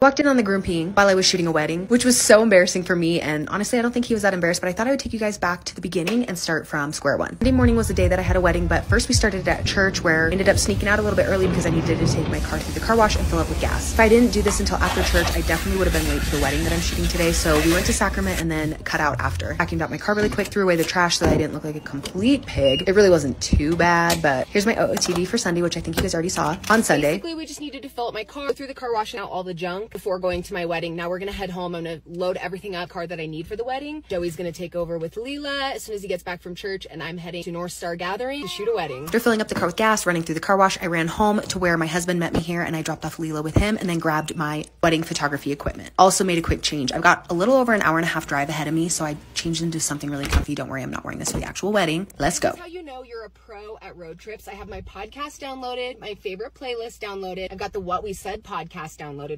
I walked in on the groom peeing while I was shooting a wedding, which was so embarrassing for me, and honestly I don't think he was that embarrassed, but I thought I would take you guys back to the beginning and start from square one. Monday morning was the day that I had a wedding, but first we started it at church, where I ended up sneaking out a little bit early because I needed to take my car through the car wash and fill up with gas. If I didn't do this until after church, I definitely would have been late for the wedding that I'm shooting today, so we went to Sacrament and then cut out after. Vacuumed out my car really quick, threw away the trash so that I didn't look like a complete pig. It really wasn't too bad, but here's my OOTD for Sunday, which I think you guys already saw. On Sunday, basically we just needed to fill up my car, go through the car wash and out all the junk before going to my wedding. Now we're gonna head home. I'm gonna load everything up, car that I need for the wedding. Joey's gonna take over with Leela as soon as he gets back from church, and I'm heading to North Star Gathering to shoot a wedding. After filling up the car with gas, running through the car wash, I ran home to where my husband met me here, and I dropped off Leela with him and then grabbed my wedding photography equipment. Also made a quick change. I've got a little over an hour and a half drive ahead of me, so I changed into something really comfy. Don't worry, I'm not wearing this for the actual wedding. Let's go. That's how you know you're a pro at road trips. I have my podcast downloaded, my favorite playlist downloaded. I've got the What We Said podcast downloaded.